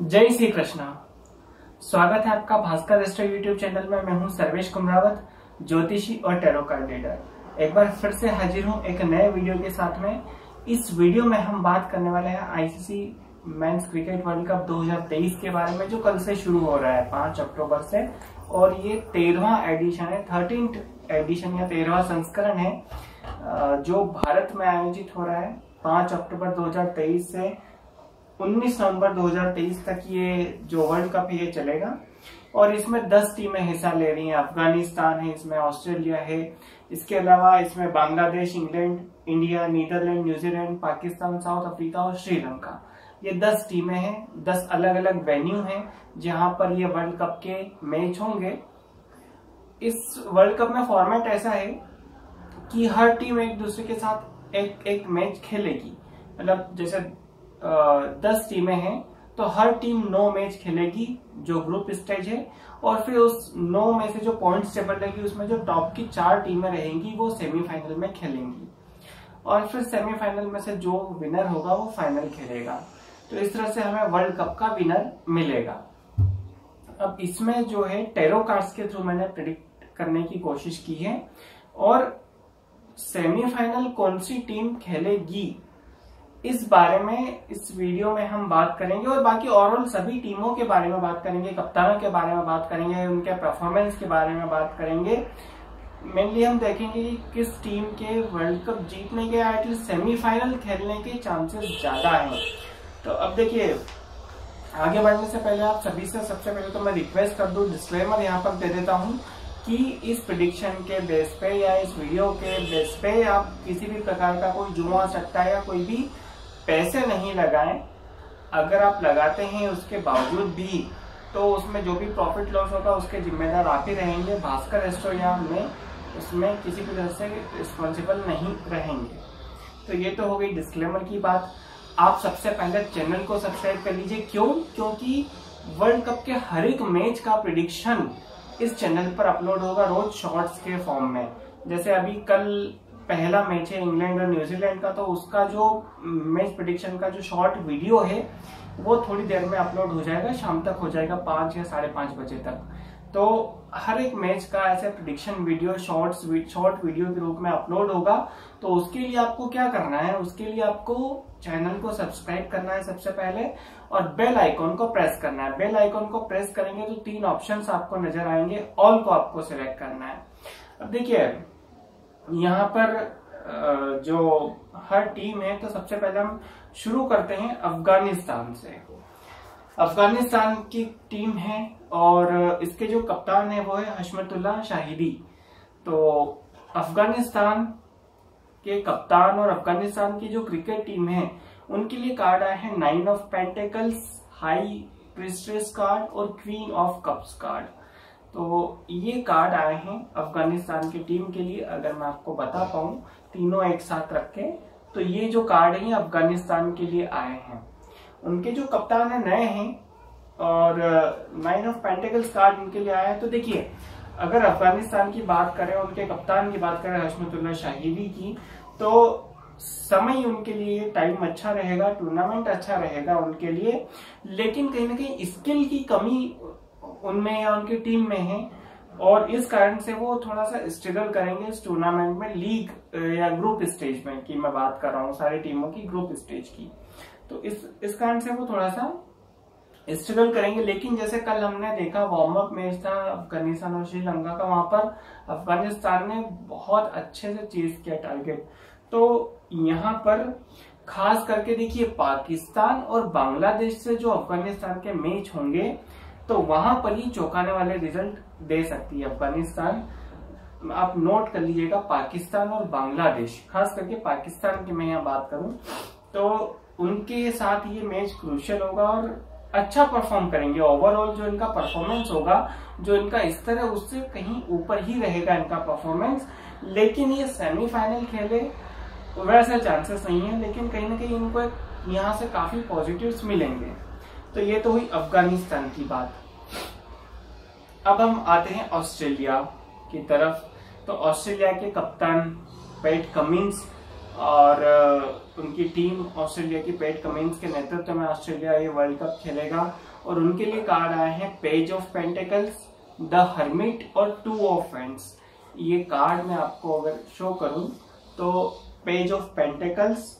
जय श्री कृष्णा। स्वागत है आपका भास्कर एस्ट्रो यूट्यूब चैनल में। मैं हूं सर्वेश कुमरावत, ज्योतिषी और टैरो कार्ड रीडर। एक बार फिर से हाजिर हूं एक नए वीडियो के साथ में। इस वीडियो में हम बात करने वाले हैं ICC men's cricket world cup 2023 के बारे में, जो कल से शुरू हो रहा है 5 अक्टूबर से, और ये 13वां एडिशन है, 13वां एडिशन या 13वां संस्करण है, जो भारत में आयोजित हो रहा है 5 अक्टूबर 2023 से 19 नवंबर 2023 तक। ये जो वर्ल्ड कप ये चलेगा और इसमें 10 टीमें हिस्सा ले रही हैं। अफगानिस्तान है, इसमें ऑस्ट्रेलिया है, इसके अलावा इसमें Bangladesh, England, India, Netherlands, New Zealand, Pakistan, South Africa और श्रीलंका। ये 10 टीमें हैं, 10 अलग अलग वेन्यू हैं जहां पर ये वर्ल्ड कप के मैच होंगे। इस वर्ल्ड कप में फॉर्मेट ऐसा है कि हर टीम एक दूसरे के साथ एक मैच खेलेगी। मतलब जैसे 10 टीमें हैं तो हर टीम 9 मैच खेलेगी, जो ग्रुप स्टेज है, और फिर उस 9 में से जो पॉइंट्स टेबल रहेगी उसमें जो टॉप की 4 टीमें रहेंगी वो सेमीफाइनल में खेलेंगी, और फिर सेमीफाइनल में से जो विनर होगा वो फाइनल खेलेगा। तो इस तरह से हमें वर्ल्ड कप का विनर मिलेगा। अब इसमें जो है टैरो कार्ड्स के थ्रू मैंने प्रेडिक्ट करने की कोशिश की है, और सेमीफाइनल कौन सी टीम खेलेगी इस बारे में इस वीडियो में हम बात करेंगे, और बाकी ओवरऑल सभी टीमों के बारे में बात करेंगे, कप्तानों के बारे में बात करेंगे, उनके परफॉर्मेंस के बारे में बात करेंगे। मेनली हम देखेंगे कि किस टीम के वर्ल्ड कप जीतने के या एटलीस्ट सेमीफाइनल खेलने के चांसेस ज्यादा हैं। तो अब देखिए, आगे बढ़ने से पहले आप सभी से सबसे पहले तो मैं रिक्वेस्ट कर दूं, डिस्क्लेमर यहाँ पर दे देता हूँ कि इस प्रेडिक्शन के बेस पे या इस वीडियो के बेस पे आप किसी भी प्रकार का कोई जुआ सट्टा या कोई भी पैसे नहीं लगाएं। अगर आप लगाते हैं उसके बावजूद भी तो उसमें जो भी प्रॉफिट लॉस होगा उसके जिम्मेदार आप ही रहेंगे। भास्कर एस्ट्रो में उसमें किसी भी तरह से रिस्पॉन्सिबल नहीं रहेंगे। तो ये तो हो गई डिस्क्लेमर की बात। आप सबसे पहले चैनल को सब्सक्राइब कर लीजिए। क्यों? क्योंकि वर्ल्ड कप के हर एक मैच का प्रेडिक्शन इस चैनल पर अपलोड होगा, रोज शॉर्ट्स के फॉर्म में। जैसे अभी कल पहला मैच है इंग्लैंड और न्यूजीलैंड का, तो उसका जो मैच प्रेडिक्शन का जो शॉर्ट वीडियो है वो थोड़ी देर में अपलोड हो जाएगा, शाम तक हो जाएगा 5 या 5:30 बजे तक। तो हर एक मैच का ऐसे प्रेडिक्शन वीडियो शॉर्ट वीडियो के रूप में अपलोड होगा। तो उसके लिए आपको क्या करना है, उसके लिए आपको चैनल को सब्सक्राइब करना है सबसे पहले, और बेल आइकॉन को प्रेस करना है। बेल आइकॉन को प्रेस करेंगे तो 3 ऑप्शंस आपको नजर आएंगे, ऑल को आपको सिलेक्ट करना है। अब देखिए यहाँ पर जो हर टीम है, तो सबसे पहले हम शुरू करते हैं अफगानिस्तान से। अफगानिस्तान की टीम है और इसके जो कप्तान है वो है हशमतुल्लाह शाहिदी। तो अफगानिस्तान के कप्तान और अफगानिस्तान की जो क्रिकेट टीम है उनके लिए कार्ड आए हैं 9 of pentacles, high priestess card और क्वीन ऑफ कप्स कार्ड। तो ये कार्ड आए हैं अफगानिस्तान की टीम के लिए। अगर मैं आपको बता पाऊं तीनों एक साथ रख के, तो ये जो कार्ड है अफगानिस्तान के लिए आए हैं। उनके जो कप्तान है नए हैं, और 9 ऑफ पेंटेकल्स कार्ड उनके लिए आया है। तो देखिए, अगर अफगानिस्तान की बात करें, उनके कप्तान की बात करें हशमतुल्लाह शाहिदी की, तो समय उनके लिए टाइम अच्छा रहेगा, टूर्नामेंट अच्छा रहेगा उनके लिए, लेकिन कहीं ना कहीं स्किल की कमी उनमें या उनकी टीम में है, और इस कारण से वो थोड़ा सा स्ट्रगल करेंगे इस टूर्नामेंट में, लीग या ग्रुप स्टेज में की मैं बात कर रहा हूँ, सारी टीमों की ग्रुप स्टेज की। तो इस कारण से वो थोड़ा सा स्ट्रगल करेंगे। लेकिन जैसे कल हमने देखा वार्म अप मैच था अफगानिस्तान और श्रीलंका का, वहां पर अफगानिस्तान ने बहुत अच्छे से चेज किया टारगेट। तो यहाँ पर खास करके देखिए, पाकिस्तान और बांग्लादेश से जो अफगानिस्तान के मैच होंगे तो वहां पर ही चौंकाने वाले रिजल्ट दे सकती है अफगानिस्तान। आप नोट कर लीजिएगा, पाकिस्तान और बांग्लादेश, खास करके पाकिस्तान की मैं यहाँ बात करूं तो उनके साथ ये मैच क्रूशियल होगा और अच्छा परफॉर्म करेंगे। ओवरऑल जो इनका परफॉर्मेंस होगा, जो इनका स्तर है, उससे कहीं ऊपर ही रहेगा इनका परफॉर्मेंस। लेकिन ये सेमीफाइनल खेले वैसे चांसेस नहीं है, लेकिन कहीं ना कहीं इनको यहाँ से काफी पॉजिटिव्स मिलेंगे। तो ये तो हुई अफगानिस्तान की बात। अब हम आते हैं ऑस्ट्रेलिया की तरफ। तो ऑस्ट्रेलिया के कप्तान पैट कमिंस और उनकी टीम ऑस्ट्रेलिया की पैट कमिंस के नेतृत्व में ऑस्ट्रेलिया ये वर्ल्ड कप खेलेगा और उनके लिए कार्ड आए हैं page of pentacles, the hermit और टू ऑफ फैंड्स। ये कार्ड मैं आपको अगर शो करूं तो page of pentacles,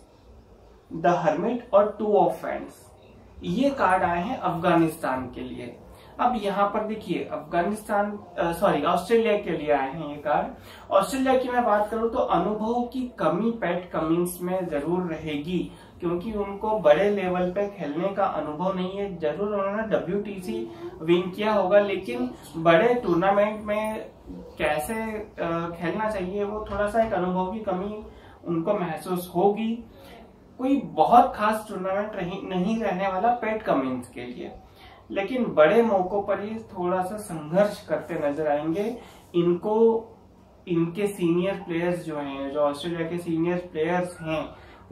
the hermit और टू ऑफ फैंड्स, ये कार्ड आए हैं अफगानिस्तान के लिए। अब यहाँ पर देखिए ऑस्ट्रेलिया के लिए आए हैं ये कार्ड। ऑस्ट्रेलिया की मैं बात करूँ तो अनुभव की कमी पैट कमिंस में जरूर रहेगी क्योंकि उनको बड़े लेवल पे खेलने का अनुभव नहीं है। जरूर उन्होंने WTC विन किया होगा लेकिन बड़े टूर्नामेंट में कैसे खेलना चाहिए वो थोड़ा सा एक अनुभव की कमी उनको महसूस होगी। कोई बहुत खास टूर्नामेंट नहीं रहने वाला पैट कमिंस के लिए, लेकिन बड़े मौकों पर ही थोड़ा सा संघर्ष करते नजर आएंगे। इनको इनके सीनियर प्लेयर्स जो हैं, जो ऑस्ट्रेलिया के सीनियर प्लेयर्स हैं,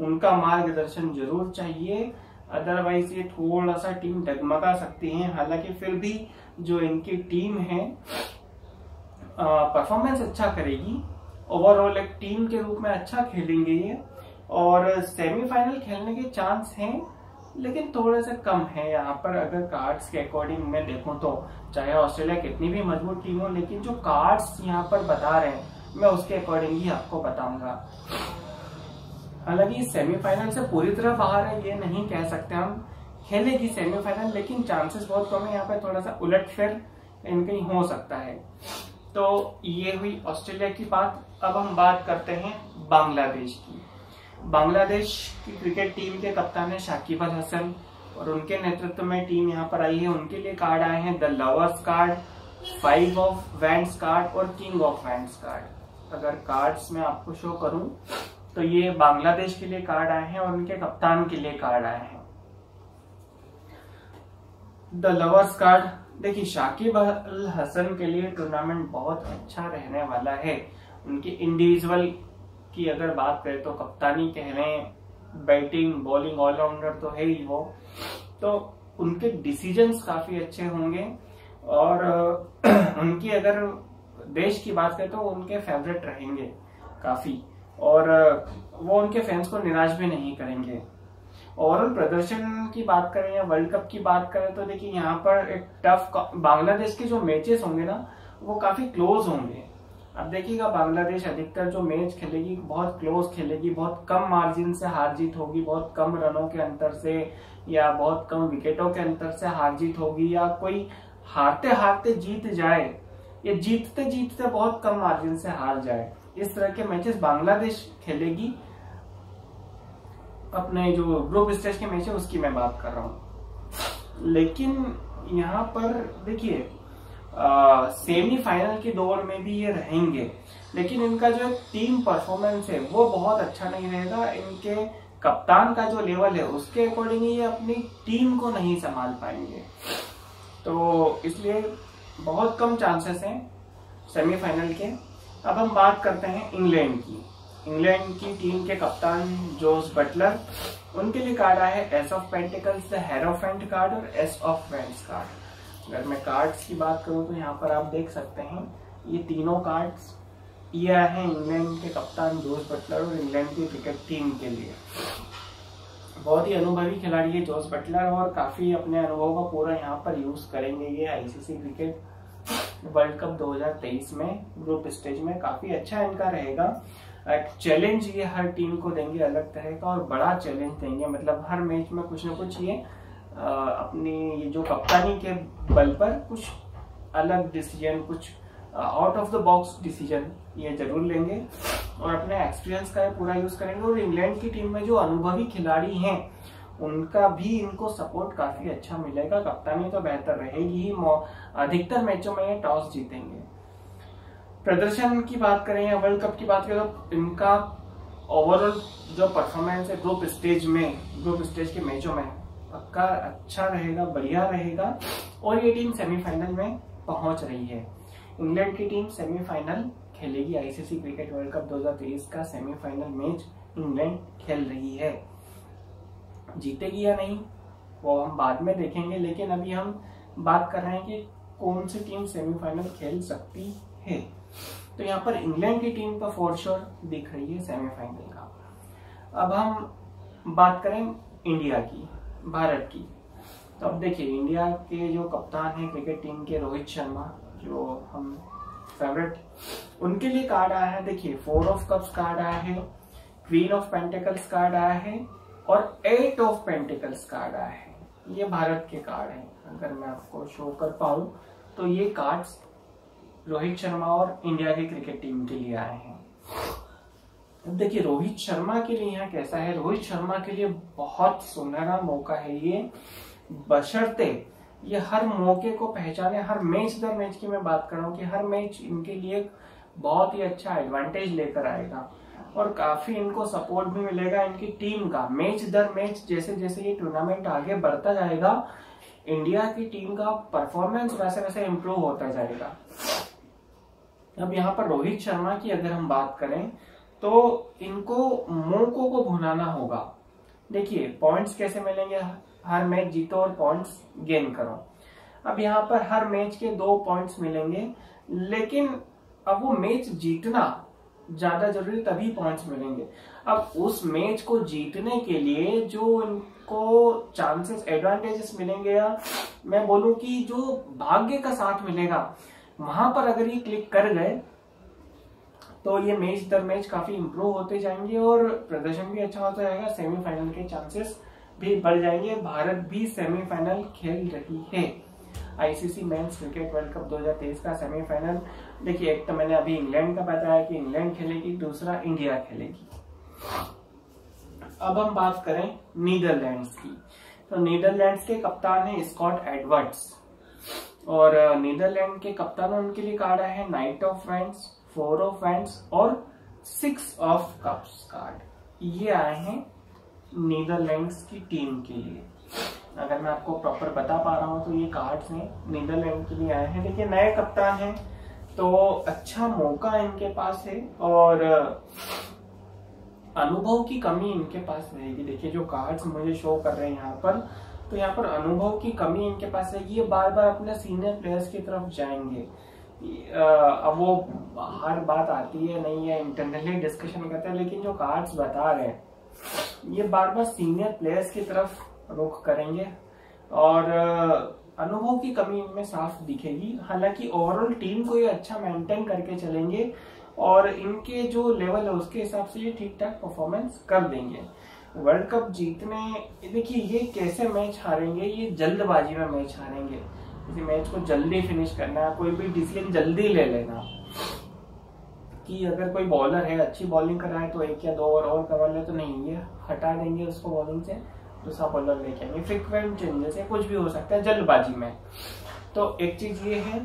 उनका मार्गदर्शन जरूर चाहिए, अदरवाइज ये थोड़ा सा टीम डगमगा सकती है। हालांकि फिर भी जो इनकी टीम है परफॉर्मेंस अच्छा करेगी, ओवरऑल एक टीम के रूप में अच्छा खेलेंगे ये और सेमीफाइनल खेलने के चांस हैं लेकिन थोड़ा सा कम है। यहाँ पर अगर कार्ड्स के अकॉर्डिंग मैं देखूं तो चाहे ऑस्ट्रेलिया कितनी भी मजबूत टीम हो लेकिन जो कार्ड्स यहाँ पर बता रहे हैं मैं उसके अकॉर्डिंग ही आपको बताऊंगा। हालांकि सेमीफाइनल से पूरी तरह बाहर है ये नहीं कह सकते हम, खेलेगी सेमीफाइनल लेकिन चांसेस बहुत कम है। यहाँ पर थोड़ा सा उलटफेर कहीं हो सकता है। तो ये हुई ऑस्ट्रेलिया की बात। अब हम बात करते हैं बांग्लादेश की। बांग्लादेश की क्रिकेट टीम के कप्तान है शाकिब अल हसन और उनके नेतृत्व में टीम यहाँ पर आई है। उनके लिए कार्ड आए हैं the lovers card, five of wands card और किंग ऑफ वैंड्स कार्ड। अगर कार्ड्स में आपको शो करूं तो ये बांग्लादेश के लिए कार्ड आए हैं और उनके कप्तान के लिए कार्ड आए हैं द लवर्स कार्ड। देखिए शाकिब अल हसन के लिए टूर्नामेंट बहुत अच्छा रहने वाला है। उनकी इंडिविजुअल की अगर बात करें तो कप्तानी कह लें, बैटिंग बॉलिंग ऑलराउंडर तो है ही वो, तो उनके डिसीजंस काफी अच्छे होंगे। और उनकी अगर देश की बात करें तो उनके फेवरेट रहेंगे काफी और वो उनके फैंस को निराश भी नहीं करेंगे। ओवरऑल प्रदर्शन की बात करें या वर्ल्ड कप की बात करें तो देखिए यहाँ पर एक टफ, बांग्लादेश के जो मैचेस होंगे ना वो काफी क्लोज होंगे। अब देखिएगा बांग्लादेश अधिकतर जो मैच खेलेगी बहुत क्लोज खेलेगी, बहुत कम मार्जिन से हार जीत होगी, बहुत कम रनों के अंतर से या बहुत कम विकेटों के अंतर से हार जीत होगी या कोई हारते हारते जीत जाए या जीतते जीतते बहुत कम मार्जिन से हार जाए। इस तरह के मैचेस बांग्लादेश खेलेगी। अपने जो ग्रुप स्टेज के मैच है उसकी मैं बात कर रहा हूँ। लेकिन यहाँ पर देखिए सेमीफाइनल के दौर में भी ये रहेंगे लेकिन इनका जो टीम परफॉर्मेंस है वो बहुत अच्छा नहीं रहेगा। इनके कप्तान का जो लेवल है उसके अकॉर्डिंग ये अपनी टीम को नहीं संभाल पाएंगे, तो इसलिए बहुत कम चांसेस हैं सेमीफाइनल के। अब हम बात करते हैं इंग्लैंड की। इंग्लैंड की टीम के कप्तान जोस बटलर, उनके लिए कार्ड आया है ace of pentacles, the hierophant card और एस ऑफ फ्रेंड्स कार्ड। अगर मैं कार्ड्स की बात करूं तो यहाँ पर आप देख सकते हैं ये तीनों कार्ड्स ये हैं इंग्लैंड के कप्तान जोस बटलर और इंग्लैंड की क्रिकेट टीम के लिए। बहुत ही अनुभवी खिलाड़ी है जोस बटलर और काफ़ी अपने अनुभव का पूरा यहाँ पर यूज़ करेंगे ये ICC क्रिकेट वर्ल्ड कप 2023 में ग्रुप स्टेज में। काफ़ी अच्छा इनका रहेगा, एक चैलेंज ये हर टीम को देंगे अलग तरह का और बड़ा चैलेंज देंगे, मतलब हर मैच में कुछ ना कुछ ये अपनी जो कप्तानी के बल पर कुछ अलग डिसीजन, कुछ out of the box decision ये जरूर लेंगे और अपने एक्सपीरियंस का पूरा यूज़ करेंगे। और इंग्लैंड की टीम में जो अनुभवी खिलाड़ी हैं उनका भी इनको सपोर्ट काफ़ी अच्छा मिलेगा। कप्तानी तो बेहतर रहेगी ही, अधिकतर मैचों में ये टॉस जीतेंगे। प्रदर्शन की बात करें या वर्ल्ड कप की बात करें तो इनका ओवरऑल जो परफॉर्मेंस है ग्रुप स्टेज के मैचों में पक्का अच्छा रहेगा, बढ़िया रहेगा और ये टीम सेमीफाइनल में पहुंच रही है। इंग्लैंड की टीम सेमीफाइनल खेलेगी। ICC क्रिकेट वर्ल्ड कप 2023 का सेमीफाइनल मैच इंग्लैंड खेल रही है। जीतेगी या नहीं वो हम बाद में देखेंगे, लेकिन अभी हम बात कर रहे हैं कि कौन सी टीम सेमीफाइनल खेल सकती है। तो यहाँ पर इंग्लैंड की टीम का फॉर श्योर दिख रही है सेमीफाइनल का। अब हम बात करें इंडिया की, भारत की, तो अब देखिए इंडिया के जो कप्तान हैं क्रिकेट टीम के रोहित शर्मा, जो हम फेवरेट, उनके लिए कार्ड आया है। देखिए 4 ऑफ कप्स कार्ड आया है, क्वीन ऑफ पेंटिकल्स कार्ड आया है और 8 ऑफ पेंटिकल्स कार्ड आया है। ये भारत के कार्ड हैं। अगर मैं आपको शो कर पाऊँ तो ये कार्ड्स रोहित शर्मा और इंडिया के क्रिकेट टीम के लिए आए हैं। अब देखिए रोहित शर्मा के लिए यहाँ कैसा है, रोहित शर्मा के लिए बहुत सुनहरा मौका है ये, बशर्ते ये हर मौके को पहचाने। हर मैच दर मैच की मैं बात कर रहा हूँ कि हर मैच इनके लिए बहुत ही अच्छा एडवांटेज लेकर आएगा और काफी इनको सपोर्ट भी मिलेगा इनकी टीम का। मैच दर मैच जैसे जैसे ये टूर्नामेंट आगे बढ़ता जाएगा, इंडिया की टीम का परफॉर्मेंस वैसे वैसे इम्प्रूव होता जाएगा। अब यहाँ पर रोहित शर्मा की अगर हम बात करें तो इनको मौकों को भुनाना होगा। देखिए पॉइंट्स कैसे मिलेंगे, हर मैच जीतो और पॉइंट्स गेन करो। अब यहाँ पर हर मैच के 2 पॉइंट्स मिलेंगे, लेकिन अब वो मैच जीतना ज्यादा जरूरी, तभी पॉइंट्स मिलेंगे। अब उस मैच को जीतने के लिए जो इनको चांसेस एडवांटेजेस मिलेंगे या मैं बोलूं कि जो भाग्य का साथ मिलेगा, वहां पर अगर ये क्लिक कर गए तो ये मैच दर मैच काफी इंप्रूव होते जाएंगे और प्रदर्शन भी अच्छा होता जाएगा। सेमीफाइनल के चांसेस भी बढ़ जाएंगे। भारत भी सेमीफाइनल खेल रही है। ICC men's cricket world cup 2023 का सेमीफाइनल, देखिए एक तो मैंने अभी इंग्लैंड का बताया कि इंग्लैंड खेलेगी, दूसरा इंडिया खेलेगी। अब हम बात करें नीदरलैंड्स की, तो नीदरलैंड्स के कप्तान है स्कॉट एडवर्ड्स और नीदरलैंड के कप्तान उनके लिए कार्ड आया है 9 ऑफ वैंड्स, 4 ऑफ वैंड्स और 6 ऑफ कप्स कार्ड। ये आए हैं नीदरलैंड्स की टीम के लिए। अगर मैं आपको प्रॉपर बता पा रहा हूँ तो ये कार्ड्स हैं नीदरलैंड के लिए आए हैं। देखिए नए कप्तान हैं तो अच्छा मौका इनके पास है और अनुभव की कमी इनके पास रहेगी। देखिए जो कार्ड्स मुझे शो कर रहे हैं यहाँ पर, तो यहाँ पर अनुभव की कमी इनके पास है। ये बार बार अपने सीनियर प्लेयर्स की तरफ जाएंगे। अब वो हर बात आती है नहीं है, इंटरनली डिस्कशन करते हैं, लेकिन जो कार्ड्स बता रहे हैं ये बार बार सीनियर प्लेयर्स की तरफ रुख करेंगे और अनुभव की कमी इनमें साफ दिखेगी। हालांकि ओवरऑल टीम को ये अच्छा मेंटेन करके चलेंगे और इनके जो लेवल है उसके हिसाब से ये ठीक ठाक परफॉर्मेंस कर देंगे। वर्ल्ड कप जीतने, देखिए ये कैसे मैच हारेंगे, ये जल्दबाजी में मैच हारेंगे। किसी मैच को जल्दी फिनिश करना, कोई भी डिसीजन जल्दी ले लेना कि अगर कोई बॉलर है अच्छी बॉलिंग कर रहा है तो 1 या 2 ओवर और कवर ले, तो नहीं, ये हटा देंगे उसको बॉलिंग से, दूसरा बॉलर लेके आएंगे। फ्रिक्वेंट चेंजेस है, कुछ भी हो सकता है जल्दबाजी में, तो एक चीज ये है।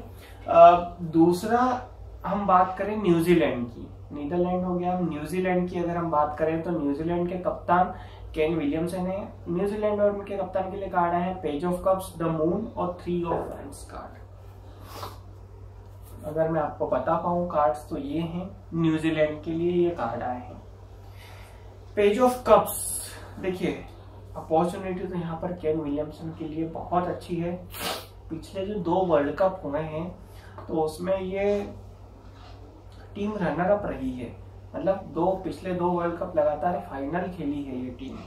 दूसरा हम बात करें न्यूजीलैंड की, नीदरलैंड हो गया, न्यूजीलैंड की अगर हम बात करें तो न्यूजीलैंड के कप्तान केन विलियमसन है। न्यूजीलैंड और उनके कप्तान के लिए कार्ड है page of cups, the moon और 3 ऑफ वैंड्स कार्ड। अगर मैं आपको बता पाऊं कार्ड्स तो ये हैं न्यूजीलैंड के लिए, ये कार्ड आए हैं। पेज ऑफ कप्स, देखिए अपॉर्चुनिटी तो यहाँ पर केन विलियमसन के लिए बहुत अच्छी है। पिछले जो 2 वर्ल्ड कप हुए हैं तो उसमें ये टीम रनर अप रही है, मतलब पिछले 2 वर्ल्ड कप लगातार फाइनल खेली है ये टीम।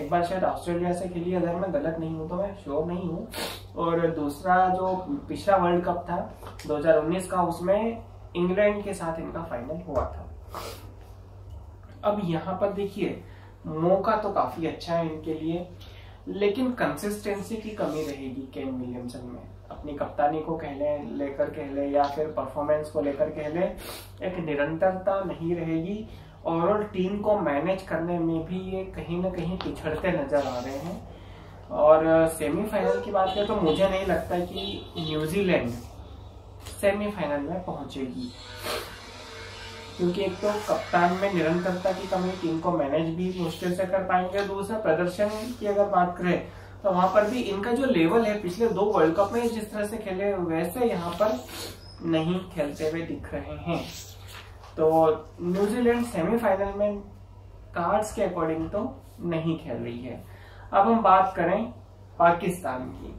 एक बार शायद ऑस्ट्रेलिया से खेली, अगर मैं गलत नहीं हूँ तो, मैं श्योर नहीं हूँ। और दूसरा जो पिछला वर्ल्ड कप था 2019 का, उसमें इंग्लैंड के साथ इनका फाइनल हुआ था। अब यहाँ पर देखिए मौका तो काफी अच्छा है इनके लिए, लेकिन कंसिस्टेंसी की कमी रहेगी केन विलियमसन में। अपनी कप्तानी को लेकर कह ले या फिर परफॉर्मेंस को लेकर कह ले, एक निरंतरता नहीं रहेगी। ओवरऑल टीम को मैनेज करने में भी ये कहीं ना कहीं पिछड़ते नजर आ रहे हैं। और सेमीफाइनल की बात करें तो मुझे नहीं लगता कि न्यूजीलैंड सेमीफाइनल में पहुंचेगी, क्योंकि एक तो कप्तान में निरंतरता की कमी, टीम को मैनेज भी मुश्किल से कर पाएंगे। दूसरा प्रदर्शन की अगर बात करें तो वहां पर भी इनका जो लेवल है, पिछले 2 वर्ल्ड कप में जिस तरह से खेले वैसे यहाँ पर नहीं खेलते हुए दिख रहे हैं। तो न्यूजीलैंड सेमीफाइनल में कार्ड्स के अकॉर्डिंग तो नहीं खेल रही है। अब हम बात करें पाकिस्तान की,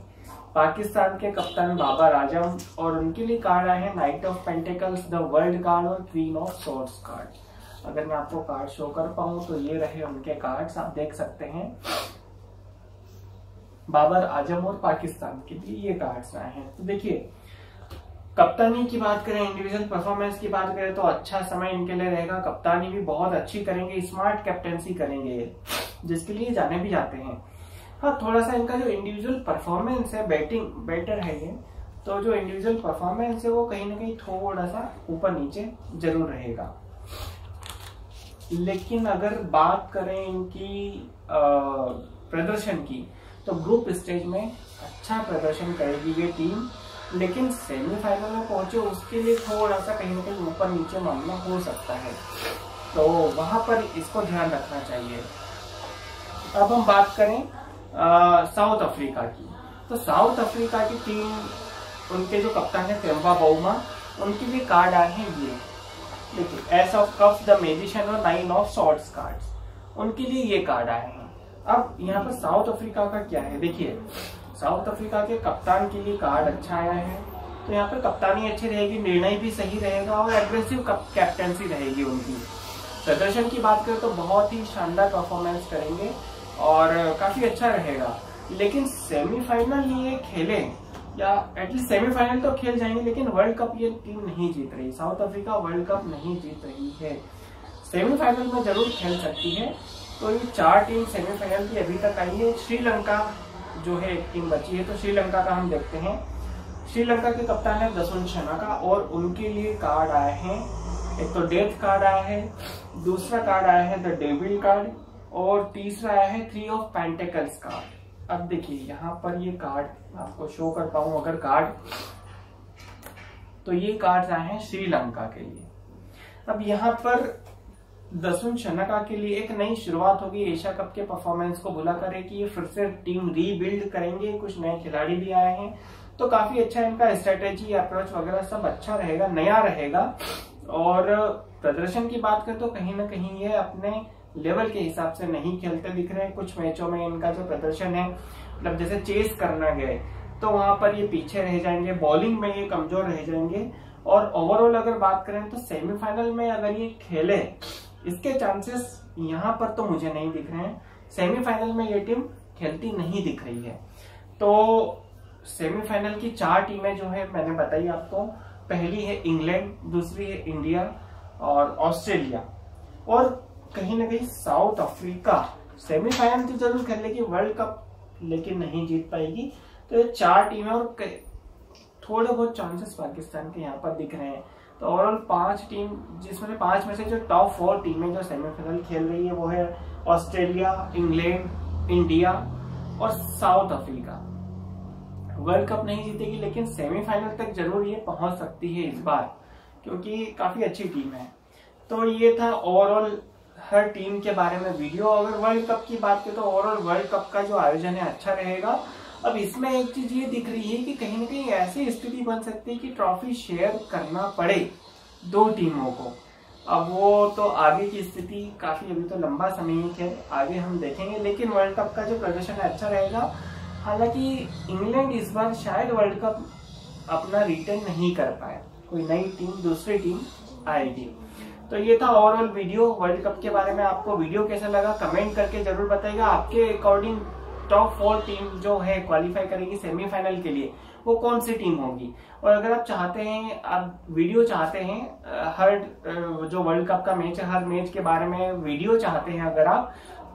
पाकिस्तान के कप्तान बाबर आजम और उनके लिए कार्ड आए हैं 9 of pentacles, the world card और 3 ऑफ सोर्स कार्ड। अगर मैं आपको कार्ड शो कर पाऊँ तो ये रहे उनके कार्ड्स, आप देख सकते हैं बाबर आजम और पाकिस्तान के लिए ये कार्ड्स आए हैं। तो देखिए कप्तानी की बात करें, इंडिविजुअल परफॉर्मेंस की बात करें तो अच्छा समय इनके लिए रहेगा, कप्तानी भी बहुत अच्छी करेंगे, स्मार्ट कैप्टेंसी करेंगे जिसके लिए जाने भी जाते हैं। हाँ, थोड़ा सा इनका जो इंडिविजुअल परफॉर्मेंस है, बैटिंग बेटर है ये, तो जो इंडिविजुअल परफॉर्मेंस है वो कहीं ना कहीं थोड़ा सा ऊपर नीचे जरूर रहेगा। लेकिन अगर बात करें इनकी प्रदर्शन की तो ग्रुप स्टेज में अच्छा प्रदर्शन करेगी ये टीम, लेकिन सेमीफाइनल में पहुंचे उसके लिए थोड़ा सा कहीं ना कहीं ऊपर नीचे मामला हो सकता है, तो वहां पर इसको ध्यान रखना चाहिए। अब हम बात करें साउथ अफ्रीका की, तो साउथ अफ्रीका की टीम, उनके जो कप्तान है टेम्बा बावुमा, उनके भी कार्ड आए हैं ये। देखिए ace of cups, the magician और नाइन ऑफ शॉर्ट्स कार्ड्स, उनके लिए ये कार्ड आए हैं। अब यहाँ पर साउथ अफ्रीका का क्या है, देखिए साउथ अफ्रीका के कप्तान के लिए कार्ड अच्छा आया है, तो यहाँ पर कप्तानी अच्छी रहेगी, निर्णय भी सही रहेगा और एग्रेसिव कैप्टेंसी रहेगी उनकी। प्रदर्शन की बात करें तो बहुत ही शानदार परफॉर्मेंस करेंगे और काफ़ी अच्छा रहेगा, लेकिन सेमीफाइनल ये खेलें या एटलीस्ट सेमीफाइनल तो खेल जाएंगे, लेकिन वर्ल्ड कप ये टीम नहीं जीत रही, साउथ अफ्रीका वर्ल्ड कप नहीं जीत रही है। सेमीफाइनल में जरूर खेल सकती है। तो ये चार टीम सेमीफाइनल की अभी तक आई है। श्रीलंका जो है एक टीम बची है, तो श्रीलंका का हम देखते हैं। श्रीलंका के कप्तान है दसुन शनाका और उनके लिए कार्ड आए हैं, एक तो डेथ कार्ड आया है, दूसरा कार्ड आया है द डेविल कार्ड और तीसरा आया है थ्री ऑफ पेंटेकल्स कार्ड। अब देखिए यहाँ पर ये कार्ड आपको शो कर पाऊं अगर कार्ड, तो ये कार्ड आए हैं श्रीलंका के लिए। अब यहाँ पर दसुन शनाका के लिए एक नई शुरुआत होगी, एशिया कप के परफॉर्मेंस को भुला करें कि ये फिर से टीम रीबिल्ड करेंगे, कुछ नए खिलाड़ी भी आए हैं, तो काफी अच्छा इनका स्ट्रेटेजी अप्रोच वगैरह सब अच्छा रहेगा, नया रहेगा। और प्रदर्शन की बात करें तो कहीं ना कहीं ये अपने लेवल के हिसाब से नहीं खेलते दिख रहे हैं। कुछ मैचों में इनका जो प्रदर्शन है, मतलब जैसे चेस करना गए तो वहां पर ये पीछे रह जाएंगे, बॉलिंग में ये कमजोर रह जाएंगे। और ओवरऑल अगर बात करें तो सेमीफाइनल में अगर ये खेले, इसके चांसेस यहाँ पर तो मुझे नहीं दिख रहे हैं। सेमीफाइनल में ये टीम खेलती नहीं दिख रही है। तो सेमीफाइनल की चार टीमें जो है मैंने बताई आपको, पहली है इंग्लैंड, दूसरी है इंडिया और ऑस्ट्रेलिया, और कहीं ना कहीं साउथ अफ्रीका सेमीफाइनल तो जरूर खेलेगी वर्ल्ड कप, लेकिन नहीं जीत पाएगी। तो ये चार टीमें और थोड़े बहुत चांसेस पाकिस्तान के यहाँ पर दिख रहे हैं। तो ओवरऑल पांच टीम, जिसमें पांच में से जो टॉप फोर टीमें जो सेमीफाइनल खेल रही है वो है ऑस्ट्रेलिया, इंग्लैंड, इंडिया और साउथ अफ्रीका। वर्ल्ड कप नहीं जीतेगी लेकिन सेमीफाइनल तक जरूर ये पहुंच सकती है इस बार, क्योंकि काफ़ी अच्छी टीम है। तो ये था ओवरऑल हर टीम के बारे में वीडियो। अगर वर्ल्ड कप की बात करें तो ओवरऑल वर्ल्ड कप का जो आयोजन है अच्छा रहेगा। अब इसमें एक चीज ये दिख रही है कि कहीं ना कहीं ऐसी स्थिति बन सकती है कि ट्रॉफी शेयर करना पड़े दो टीमों को। अब वो तो आगे की स्थिति काफ़ी, अभी तो लंबा समय है, आगे हम देखेंगे, लेकिन वर्ल्ड कप का जो प्रदर्शन है अच्छा रहेगा। हालांकि इंग्लैंड इस बार शायद वर्ल्ड कप अपना रिटर्न नहीं कर पाया, कोई नई टीम, दूसरी टीम आएगी। तो ये था ओवरऑल वीडियो वर्ल्ड कप के बारे में। आपको वीडियो कैसा लगा कमेंट करके जरूर बताइएगा। आपके अकॉर्डिंग टॉप फोर टीम जो है क्वालिफाई करेगी सेमीफाइनल के लिए, वो कौन सी टीम होगी। और अगर आप चाहते हैं, आप वीडियो चाहते हैं हर जो वर्ल्ड कप का मैच है, हर मैच के बारे में वीडियो चाहते हैं अगर आप,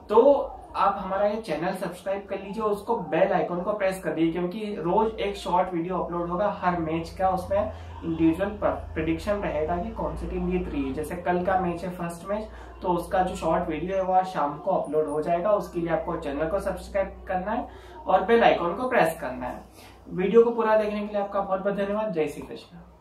तो आप हमारा ये चैनल सब्सक्राइब कर लीजिए, उसको बेल आइकन को प्रेस कर दीजिए, क्योंकि रोज एक शॉर्ट वीडियो अपलोड होगा हर मैच का। उसमें इंडिविजुअल प्रेडिक्शन रहेगा कि कौन सी टीम जीत रही है। जैसे कल का मैच है फर्स्ट मैच, तो उसका जो शॉर्ट वीडियो है वो आज शाम को अपलोड हो जाएगा। उसके लिए आपको चैनल को सब्सक्राइब करना है और बेल आइकॉन को प्रेस करना है। वीडियो को पूरा देखने के लिए आपका बहुत बहुत धन्यवाद। जय श्री कृष्ण।